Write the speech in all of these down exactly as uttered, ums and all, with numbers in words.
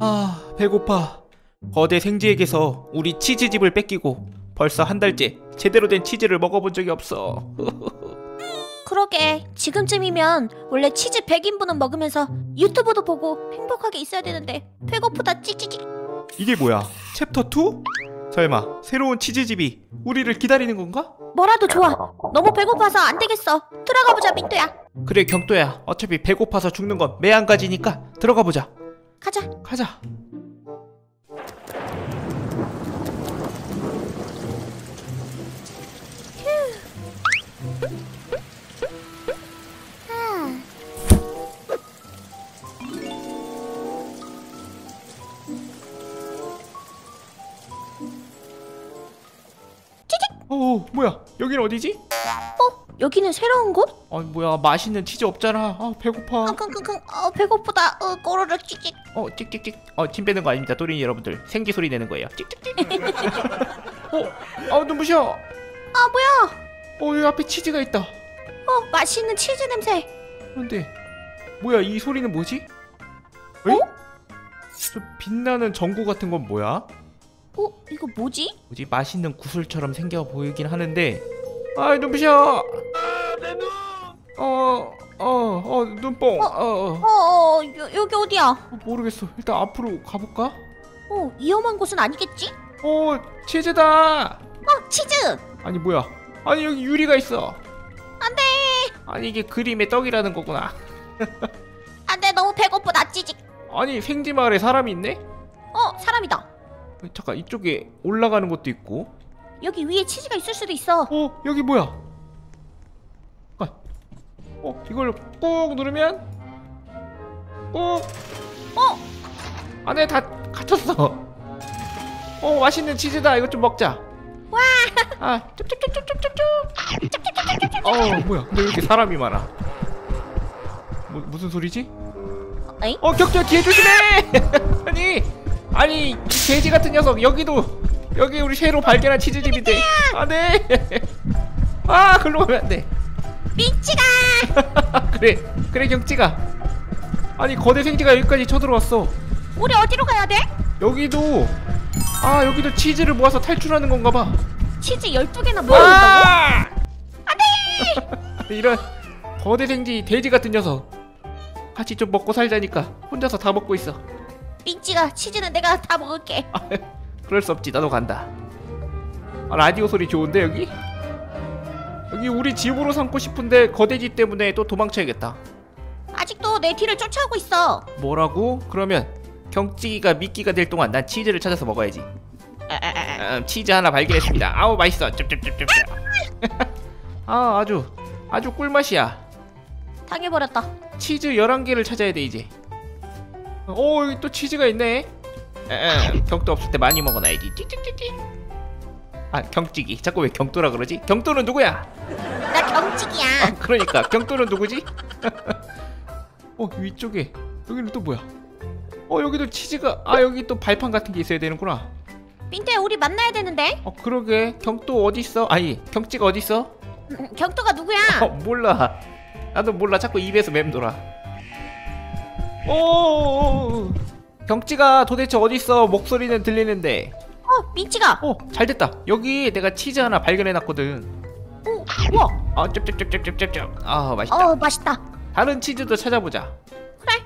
아, 배고파. 거대 생쥐에게서 우리 치즈집을 뺏기고 벌써 한 달째 제대로 된 치즈를 먹어본 적이 없어. 그러게, 지금쯤이면 원래 치즈 백 인분은 먹으면서 유튜브도 보고 행복하게 있어야 되는데 배고프다 찍찍찍. 이게 뭐야? 챕터 투? 설마 새로운 치즈집이 우리를 기다리는 건가? 뭐라도 좋아. 너무 배고파서 안 되겠어. 들어가 보자, 민또야. 그래, 경또야. 어차피 배고파서 죽는 건 매 한 가지니까 들어가 보자. 가자. 가자. 오, 뭐야? 여긴 어디지? 어? 여기는 새로운 곳? 아니 뭐야, 맛있는 치즈 없잖아. 아, 배고파. 킁킁킁. 어, 배고프다. 어, 꼬르륵 찍찍. 어, 찍찍찍. 어, 침 빼는 거 아닙니다, 또린이 여러분들. 생쥐 소리 내는 거예요. 찍찍찍. 어, 아, 눈부셔. 아, 뭐야? 어, 여기 앞에 치즈가 있다. 어, 맛있는 치즈 냄새. 그런데 뭐야, 이 소리는 뭐지? 어? 에이? 저 빛나는 전구 같은 건 뭐야? 어? 이거 뭐지? 뭐지? 맛있는 구슬처럼 생겨 보이긴 하는데. 아이, 눈부셔! 아, 내 눈! 어... 어... 어... 눈뽕! 어... 어... 어... 어 여, 여기 어디야? 어, 모르겠어. 일단 앞으로 가볼까? 어... 위험한 곳은 아니겠지? 어... 치즈다! 어! 치즈! 아니 뭐야? 아니 여기 유리가 있어! 안 돼! 아니 이게 그림의 떡이라는 거구나. 안 돼! 너무 배고프다, 찌직! 아니 생쥐 마을에 사람이 있네? 어! 사람이다! 잠깐, 이쪽에 올라가는 것도 있고. 여기 위에 치즈가 있을 수도 있어. 어, 여기 뭐야? 잠깐. 어, 이걸 꾹 누르면 꾹. 어! 안에 다 갇혔어. 어, 맛있는 치즈다. 이거 좀 먹자. 와! 아, 쭉쭉쭉쭉쭉쭉. 어, 뭐야? 근데 왜 이렇게 사람이 많아? 뭐, 무슨 소리지? 에이? 어, 격투야, 기회 조심해. 아니. 아니, 돼지 같은 녀석, 여기도, 여기 우리 새로 발견한 치즈집인데. 안 돼! 아, 글로 가면 안 돼. 민치가! 그래, 그래, 경치가. 아니, 거대 생쥐가 여기까지 쳐들어왔어. 우리 어디로 가야 돼? 여기도, 아, 여기도 치즈를 모아서 탈출하는 건가 봐. 치즈 열두 개나 모아온다고? 아! 안 돼! 이런, 거대 생쥐, 돼지 같은 녀석. 같이 좀 먹고 살자니까 혼자서 다 먹고 있어. 민지가, 치즈는 내가 다 먹을게. 아, 그럴 수 없지. 나도 간다. 아, 라디오 소리 좋은데 여기? 여기 우리 집으로 삼고 싶은데 거대지 때문에 또 도망쳐야겠다. 아직도 내 뒤를 쫓아오고 있어. 뭐라고? 그러면 경찌기가 미끼가 될 동안 난 치즈를 찾아서 먹어야지. 아, 아, 아. 음, 치즈 하나 발견했습니다. 아우 맛있어. 쩝쩝쩝쩝. 아, 아주 아주 꿀맛이야. 당해버렸다. 치즈 열한 개를 찾아야 돼 이제. 오, 여기 또 치즈가 있네. 에, 경도 없을 때 많이 먹어놔야지. 찌찌찌찌. 아, 경찌기. 자꾸 왜 경도라 그러지? 경도는 누구야? 나 경찌기야. 아, 그러니까 경도는 누구지? 어, 위쪽에 여기는 또 뭐야? 어, 여기도 치즈가. 아, 여기 또 발판 같은 게 있어야 되는구나. 민트야, 우리 만나야 되는데. 어, 그러게. 경도 어디 있어? 아니, 경찌가 어디 있어? 음, 경도가 누구야? 어, 몰라. 나도 몰라. 자꾸 입에서 맴돌아. 오, 경찌가 도대체 어딨어? 목소리는 들리는데. 어, 민치가. 어, 잘됐다. 여기 내가 치즈 하나 발견해놨거든. 오, 우와. 아, 쩝쩝쩝쩝쩝쩝. 아, 맛있다. 어, 맛있다. 다른 치즈도 찾아보자. 그래.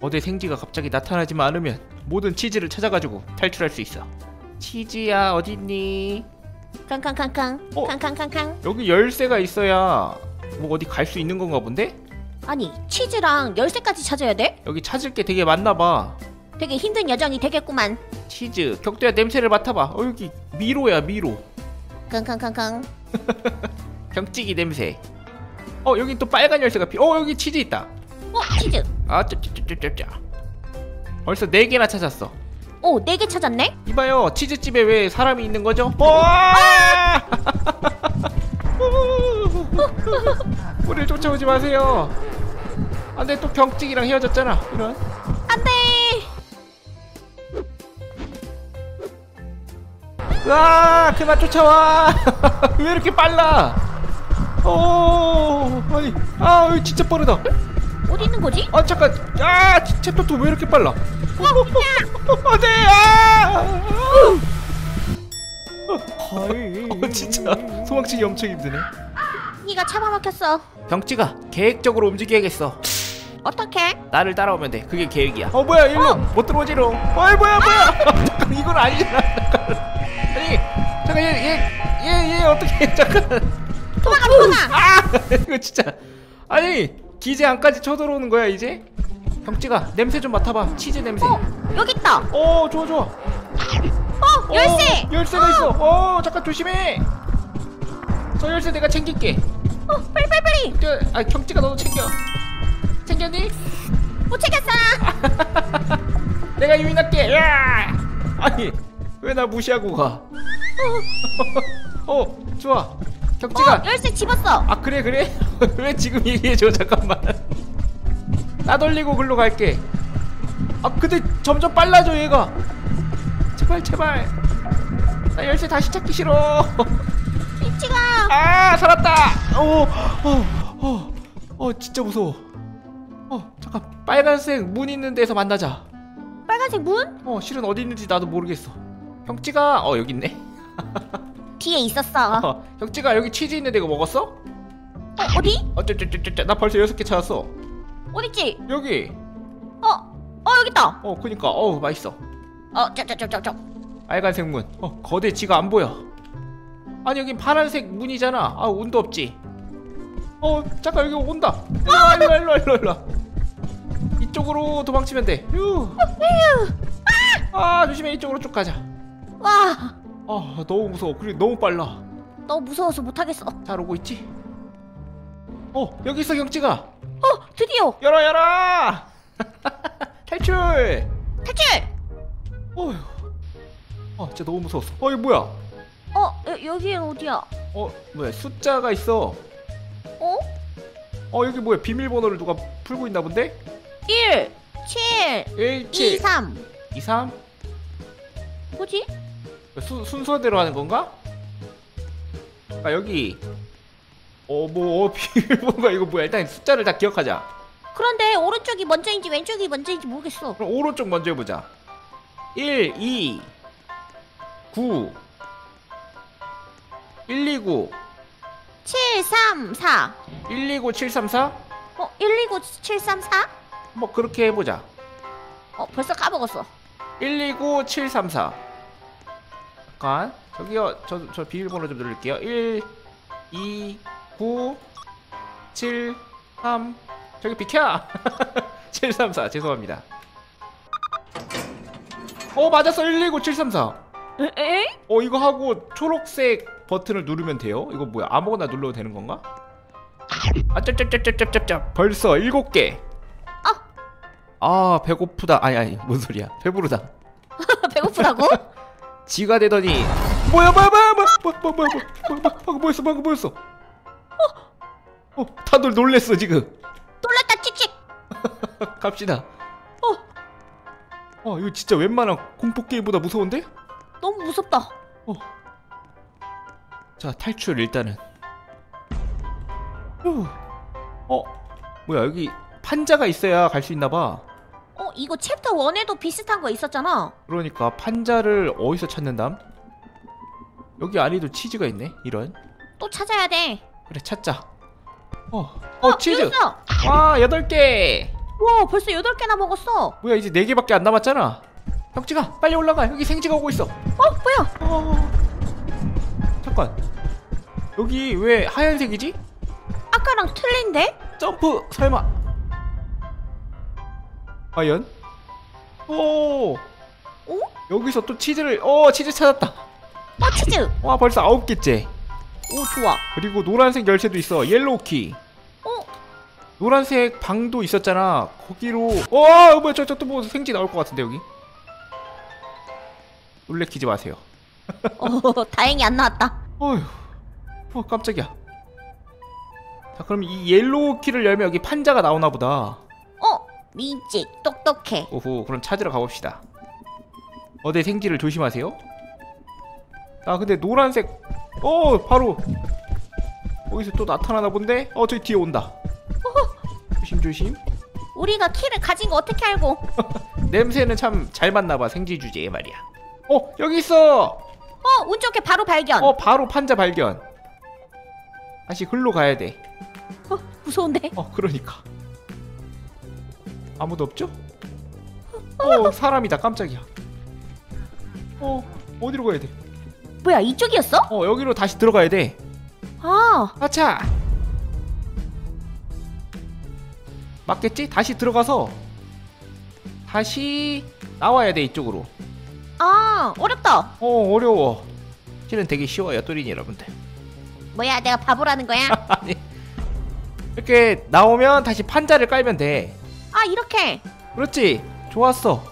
거대 생쥐가 갑자기 나타나지만 않으면 모든 치즈를 찾아가지고 탈출할 수 있어. 치즈야, 어딨니? 캉캉캉캉. 어, 캉캉캉캉. 여기 열쇠가 있어야 뭐 어디 갈 수 있는 건가 본데? 아니, 치즈랑 열쇠까지 찾아야 돼? 여기 찾을 게 되게 많나봐. 되게 힘든 여정이 되겠구만. 치즈, 경도야 냄새를 맡아봐. 어, 여기 미로야, 미로. 깡깡깡깡. 경찌기 냄새. 어, 여기 또 빨간 열쇠가 피. 어, 여기 치즈 있다. 어, 치즈. 아, 쩝쩝쩝쩝쩝. 벌써 네 개나 찾았어. 오, 네 개 찾았네? 이봐요, 치즈집에 왜 사람이 있는 거죠? 아! 우리를 쫓아오지 마세요. 안돼, 또 경찍이랑 헤어졌잖아. 이런. 안돼. 으아, 그만 쫓아와. 왜 이렇게 빨라? 오, 아니, 아, 진짜 빠르다. 어디 있는 거지? 아 잠깐, 야 챕터 또 왜 이렇게 빨라? 어디? 아! 어, 진짜 소망치기 엄청 힘드네. 네가 잡아먹혔어. 병찌가 계획적으로 움직여야겠어. 어떻게? 나를 따라오면 돼. 그게 계획이야. 어 뭐야 일로 어. 못 들어오지롱. 어이 뭐야 아! 뭐야. 잠깐 이건 아니잖아. 아니 잠깐 얘얘얘얘 어떻게 잠깐. 도망가 도망가. 아 이거 진짜 아니 기지 안까지 쳐들어오는 거야 이제? 병찌가 냄새 좀 맡아봐. 치즈 냄새. 어 여기 있다. 어 좋아 좋아. 어 열쇠. 어, 열쇠가 어. 있어. 어 잠깐 조심해. 저 열쇠 내가 챙길게. 어 빨리 빨리 빨리. 아 병찌가 너도 챙겨. 챙겼니? 못 챙겼어. 내가 유인할게. 야! 아니 왜 나 무시하고 가? 어 좋아. 경찌가 어, 열쇠 집었어. 아 그래 그래? 왜 지금 얘기해줘 잠깐만. 나 돌리고 글로 갈게. 아 근데 점점 빨라져 얘가. 제발 제발. 나 열쇠 다시 찾기 싫어. 경찌가. 아 살았다. 오, 어, 어, 어 진짜 무서워. 어 잠깐 빨간색 문 있는 데서 만나자. 빨간색 문? 어 실은 어디 있는지 나도 모르겠어. 형찌가 어 여기 있네. 뒤에 있었어. 어, 형찌가 여기 치즈 있는데 이거 먹었어? 어 어디? 어쩌쩌쩌쩌 나 벌써 여섯 개 찾았어. 어딨지? 여기. 어어 어, 여기 있다. 어 그니까 어우 맛있어. 어 쩌쩌쩌쩌 빨간색 문. 어 거대 지가 안 보여. 아니 여긴 파란색 문이잖아. 아 운도 없지. 어 잠깐 여기 온다. 일로와 일로와 일로와 일로와 일로. 이쪽으로 도망치면 돼. 휴. 아 조심해. 이쪽으로 쭉 가자. 와. 아 너무 무서워. 그리고 너무 빨라. 너무 무서워서 못하겠어. 잘 오고 있지? 어 여기 있어 경찌가. 어 드디어. 열어 열어. 탈출. 탈출. 어휴. 아 진짜 너무 무서웠어. 어 이거 뭐야? 어 여, 여기는 어디야? 어 뭐야 숫자가 있어. 어? 어 여기 뭐야 비밀번호를 누가 풀고 있나 본데? 일, 칠, 일, 칠, 이, 삼, 이, 삼? 뭐지? 수, 순서대로 하는 건가? 아 여기 어 뭐 어, 비밀번호가 이거 뭐야. 일단 숫자를 다 기억하자. 그런데 오른쪽이 먼저인지 왼쪽이 먼저인지 모르겠어. 그럼 오른쪽 먼저 해보자. 일, 이, 구, 일, 이, 구, 칠, 삼, 사 일, 이, 구, 칠, 삼, 사? 어? 일, 이, 구, 칠, 삼, 사? 뭐 그렇게 해보자. 어 벌써 까먹었어. 일, 이, 구, 칠, 삼, 사 잠깐 저기요 저, 저 비밀번호 좀 누를게요. 일, 이, 구, 칠, 삼 저기 비켜. 칠, 삼, 사 죄송합니다. 어 맞았어. 일, 이, 구, 칠, 삼, 사 에에? 어 이거 하고 초록색 버튼을 누르면 돼요? 이거 뭐야 아무거나 눌러도 되는 건가? 아 짭짭짭짭짭짭짭 벌써 일곱 개. 아 배고프다. 아니 아니 뭔 소리야 배부르다. 배고프다고? 지가 되더니 뭐야 뭐야 뭐야 뭐야 뭐야 뭐야 뭐야 방금 뭐였어 방금 뭐였어. 어? 어 다들 놀랬어 지금. 놀랐다 칙칙. 갑시다. 어 어 이거 진짜 웬만한 공포게임보다 무서운데? 너무 무섭다. 어 자 탈출 일단은. 후. 어 뭐야 여기 판자가 있어야 갈 수 있나봐. 어 이거 챕터 일에도 비슷한 거 있었잖아. 그러니까 판자를 어디서 찾는담? 여기 안에도 치즈가 있네. 이런. 또 찾아야 돼. 그래 찾자. 어, 어, 어 치즈. 아 여덟 개. 와 벌써 여덟 개나 먹었어. 뭐야 이제 네 개밖에 안 남았잖아. 벽지가 빨리 올라가. 여기 생쥐가 오고 있어. 어 뭐야. 어, 잠깐 여기 왜 하얀색이지? 아까랑 틀린데? 점프 설마 과연? 오! 오? 여기서 또 치즈를, 어, 치즈 찾았다. 어, 치즈! 와, 벌써 아홉 개째. 오, 좋아. 그리고 노란색 열쇠도 있어. 옐로우 키. 어? 노란색 방도 있었잖아. 거기로, 어, 뭐야, 저, 저 또 뭐 생쥐 나올 것 같은데, 여기. 놀래키지 마세요. 어, 다행히 안 나왔다. 어휴, 어, 깜짝이야. 자, 그럼 이 옐로우 키를 열면 여기 판자가 나오나 보다. 민지 똑똑해. 오호 그럼 찾으러 가봅시다. 어디 생쥐를 조심하세요. 아 근데 노란색 어 바로 여기서 또 나타나나 본데. 어 저기 뒤에 온다. 조심 조심. 우리가 키를 가진 거 어떻게 알고. 냄새는 참 잘 맞나봐 생쥐 주제에 말이야. 어 여기 있어. 어 운 좋게 바로 발견. 어 바로 판자 발견. 다시 흘로 가야 돼. 어 무서운데. 어 그러니까. 아무도 없죠? 어 사람이다. 깜짝이야. 어 어디로 가야 돼? 뭐야 이쪽이었어? 어 여기로 다시 들어가야 돼. 아 아차. 맞겠지? 다시 들어가서 다시 나와야 돼 이쪽으로. 아 어렵다. 어 어려워. 실은 되게 쉬워요 또린이 여러분들. 뭐야 내가 바보라는 거야? 아니 이렇게 나오면 다시 판자를 깔면 돼. 아 이렇게. 그렇지. 좋았어.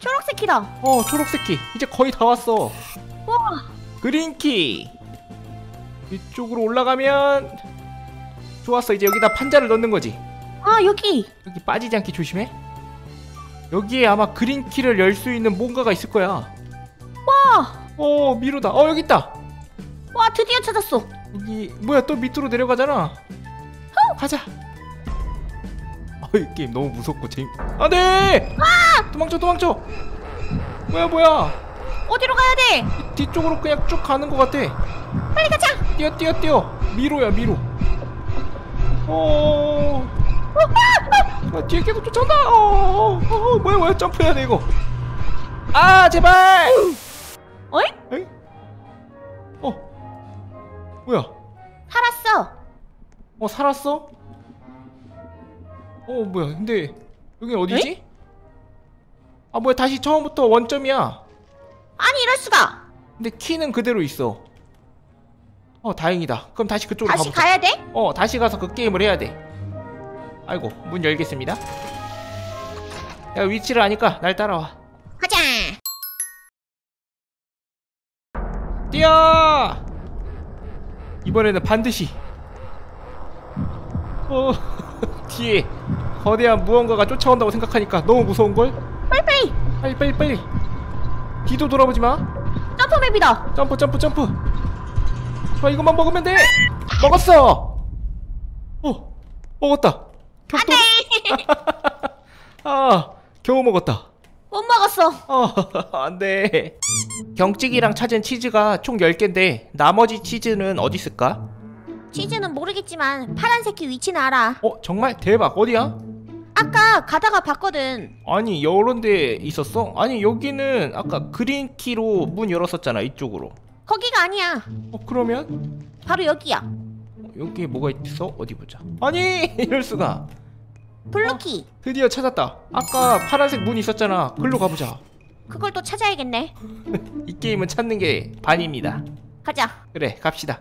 초록색키다. 어 초록색키 이제 거의 다 왔어. 와 그린키 이쪽으로 올라가면 좋았어. 이제 여기다 판자를 넣는 거지. 아 여기 여기 빠지지 않게 조심해. 여기에 아마 그린키를 열 수 있는 뭔가가 있을 거야. 와 어 미로다. 어 여기 있다. 와 드디어 찾았어. 여기 뭐야 또 밑으로 내려가잖아. 후. 가자. 이 게임 너무 무섭고 재밌... 안돼! 아! 도망쳐 도망쳐! 뭐야 뭐야? 어디로 가야 돼? 뒤쪽으로 그냥 쭉 가는 것 같아. 빨리 가자! 뛰어 뛰어 뛰어! 미로야 미로. 어... 어, 아, 아! 아, 뒤에 계속 쫓아온다! 어, 어, 어, 뭐야 뭐야 점프해야 돼 이거. 아 제발! 어이? 에이? 어? 뭐야? 살았어. 어 살았어? 어 뭐야 근데 여긴 어디지? 에이? 아 뭐야 다시 처음부터 원점이야. 아니 이럴수가. 근데 키는 그대로 있어. 어 다행이다. 그럼 다시 그쪽으로 다시 가보자. 가야 돼? 어 다시 가서 그 게임을 해야 돼. 아이고 문 열겠습니다. 내가 위치를 아니까 날 따라와. 가자. 뛰어. 이번에는 반드시. 어 뒤에 거대한 무언가가 쫓아온다고 생각하니까 너무 무서운걸? 빨리빨리! 빨리빨리 빨리! 뒤도 돌아보지마! 점프맵이다! 점프 점프 점프! 자 이것만 먹으면 돼! 먹었어! 어! 먹었다! 격도... 안돼! 아 겨우 먹었다. 못 먹었어. 어 안돼. 경찍이랑 찾은 치즈가 총 열 개인데 나머지 치즈는 어디 있을까? 치즈는 모르겠지만 파란색 키 위치는 알아. 어? 정말? 대박. 어디야? 아까 가다가 봤거든. 아니 이런 데 있었어? 아니 여기는 아까 그린 키로 문 열었었잖아 이쪽으로. 거기가 아니야. 어 그러면? 바로 여기야. 어, 여기에 뭐가 있어? 어디 보자. 아니 이럴 수가. 블루 키. 어, 드디어 찾았다. 아까 파란색 문 있었잖아. 글로 가보자. 그걸 또 찾아야겠네. 이 게임은 찾는 게 반입니다. 가자. 그래 갑시다.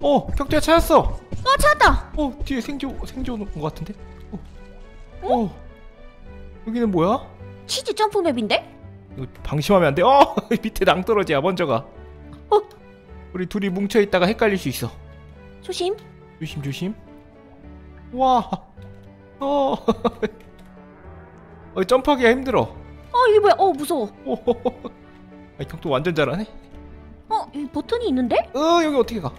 어! 경또야 찾았어! 어! 찾았다! 어! 뒤에 생쥐 생쥐 오는 것 같은데? 어. 응? 어! 여기는 뭐야? 치즈 점프맵인데? 이거 방심하면 안 돼! 어! 밑에 낭떠러지야 먼저 가! 어! 우리 둘이 뭉쳐있다가 헷갈릴 수 있어. 조심! 조심 조심! 와! 어! 어 점프하기가 힘들어! 어! 이게 뭐야! 어! 무서워! 어! 아, 경또 완전 잘하네? 어! 여기 버튼이 있는데? 어! 여기 어떻게 가!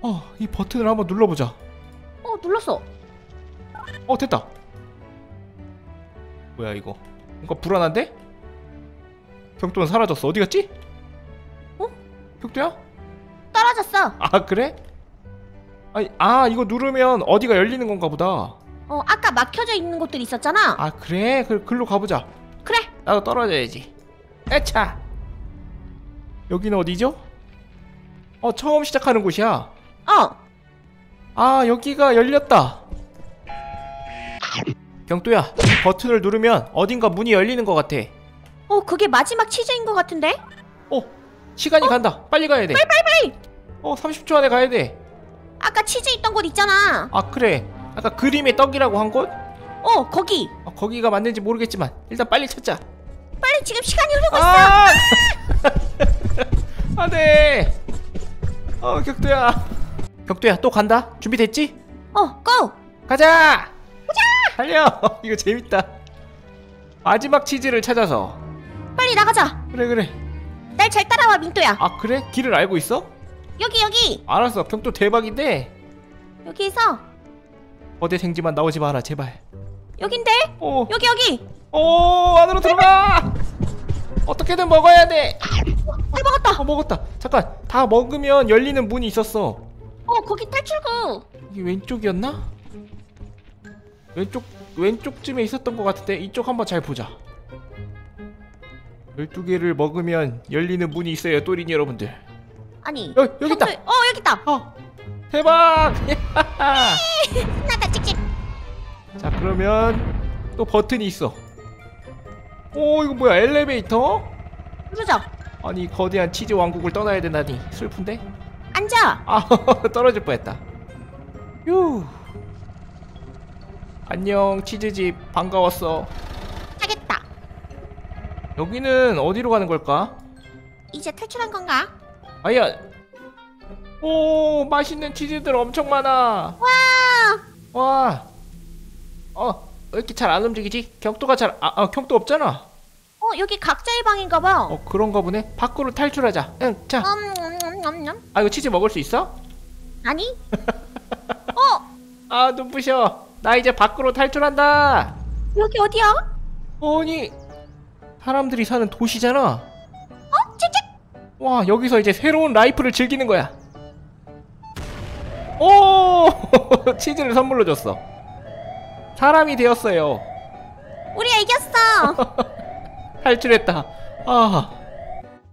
어, 이 버튼을 한번 눌러보자. 어, 눌렀어. 어, 됐다. 뭐야 이거? 뭔가 불안한데? 경또는 사라졌어. 어디 갔지? 어? 경또야? 떨어졌어. 아, 그래? 아니, 아, 이거 누르면 어디가 열리는 건가 보다. 어, 아까 막혀져 있는 곳들이 있었잖아. 아, 그래? 그, 글로 가보자. 그래. 나도 떨어져야지. 에차. 여기는 어디죠? 어, 처음 시작하는 곳이야. 어! 아 여기가 열렸다. 경또야 버튼을 누르면 어딘가 문이 열리는 것 같아. 어 그게 마지막 치즈인 것 같은데? 어 시간이 어? 간다. 빨리 가야 돼. 빨리 빨리 빨리. 어 삼십 초 안에 가야 돼. 아까 치즈 있던 곳 있잖아. 아 그래 아까 그림의 떡이라고 한 곳? 어 거기. 어, 거기가 맞는지 모르겠지만 일단 빨리 찾자. 빨리 지금 시간이 흐르고 아! 있어. 아! 안돼. 어 경또야. 경또야 또 간다. 준비됐지? 어 고! 가자! 가자! 달려! 이거 재밌다. 마지막 치즈를 찾아서 빨리 나가자. 그래 그래 날 잘 따라와 민또야. 아 그래? 길을 알고 있어? 여기 여기. 알았어. 경또 대박인데 여기에서 거대 생쥐만 나오지 마라 제발. 여긴데? 오. 여기 여기! 오, 안으로 들어가! 어떻게든 먹어야 돼! 다 먹었다! 어, 먹었다! 잠깐! 다 먹으면 열리는 문이 있었어. 어, 거기 탈출구! 이게 왼쪽이었나? 왼쪽, 왼쪽쯤에 있었던 것 같은데 이쪽 한번 잘 보자. 열두 개를 먹으면 열리는 문이 있어요, 또린이 여러분들. 아니, 어, 여기 있다! 어, 여기 있다! 어, 대박! 신났다, 찍찍! 자, 그러면 또 버튼이 있어. 오, 이거 뭐야, 엘리베이터? 누르자. 아니, 거대한 치즈 왕국을 떠나야 되다니 슬픈데? 앉아! 아, 떨어질 뻔했다. 휴. 안녕, 치즈집. 반가웠어. 하겠다. 여기는 어디로 가는 걸까? 이제 탈출한 건가? 아야. 오, 맛있는 치즈들 엄청 많아. 와. 와. 어, 왜 이렇게 잘 안 움직이지? 경도가 잘, 아, 아, 경도 없잖아. 어, 여기 각자의 방인가 봐. 어, 그런가 보네. 밖으로 탈출하자. 응, 자. 음, 음, 음, 음. 아, 이거 치즈 먹을 수 있어? 아니. 어. 아, 눈부셔. 나 이제 밖으로 탈출한다. 여기 어디야? 아니, 사람들이 사는 도시잖아. 어? 찌찌. 와, 여기서 이제 새로운 라이프를 즐기는 거야. 오. 치즈를 선물로 줬어. 사람이 되었어요. 우리가 이겼어. 탈출했다. 아,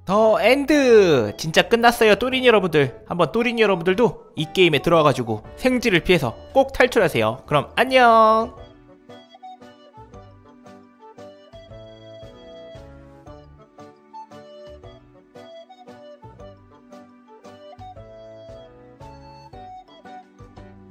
더 엔드. 진짜 끝났어요, 또린이 여러분들. 한번 또린이 여러분들도 이 게임에 들어와가지고 생쥐를 피해서 꼭 탈출하세요. 그럼 안녕.